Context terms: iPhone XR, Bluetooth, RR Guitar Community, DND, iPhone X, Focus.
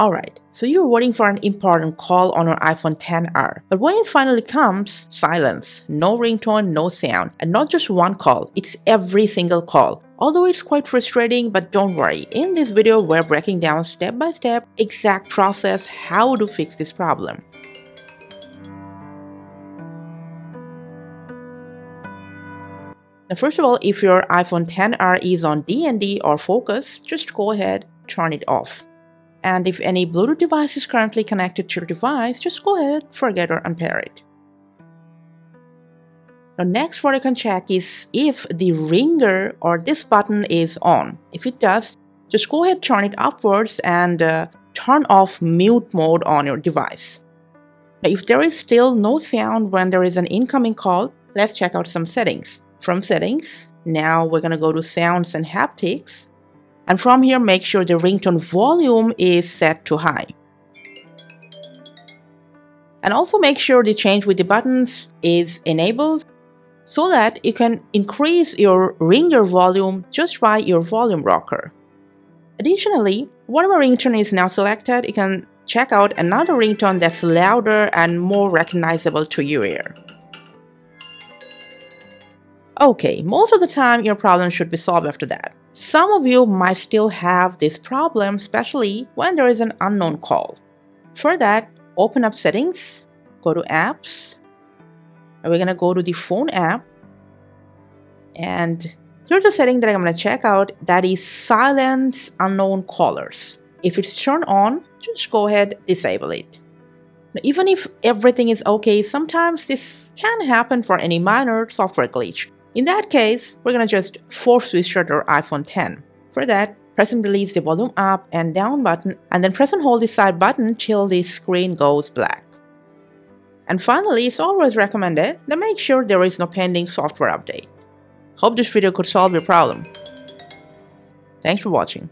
Alright, so you're waiting for an important call on your iPhone XR, but when it finally comes, silence, no ringtone, no sound, and not just one call, it's every single call. Although it's quite frustrating, but don't worry, in this video we're breaking down step by step exact process how to fix this problem. Now first of all, if your iPhone XR is on DND or Focus, just go ahead, turn it off. And if any Bluetooth device is currently connected to your device, just go ahead, forget or unpair it. Now next what I can check is if the ringer or this button is on. If it does, just go ahead, turn it upwards and turn off mute mode on your device. Now if there is still no sound when there is an incoming call, let's check out some settings. From settings, now we're gonna go to sounds and haptics. And from here, make sure the ringtone volume is set to high. And also make sure the change with the buttons is enabled so that you can increase your ringer volume just by your volume rocker. Additionally, whatever ringtone is now selected, you can check out another ringtone that's louder and more recognizable to your ear. Okay, most of the time your problem should be solved after that. Some of you might still have this problem, especially when there is an unknown call. For that, open up settings, go to apps, and we're gonna go to the phone app. And here's the setting that I'm gonna check out, that is silence unknown callers. If it's turned on, just go ahead, disable it. Now, even if everything is okay, sometimes this can happen for any minor software glitch. In that case, we're gonna just force restart our iPhone X. For that, press and release the volume up and down button, and then press and hold the side button till the screen goes black. And finally, it's always recommended that make sure there is no pending software update. Hope this video could solve your problem. Thanks for watching.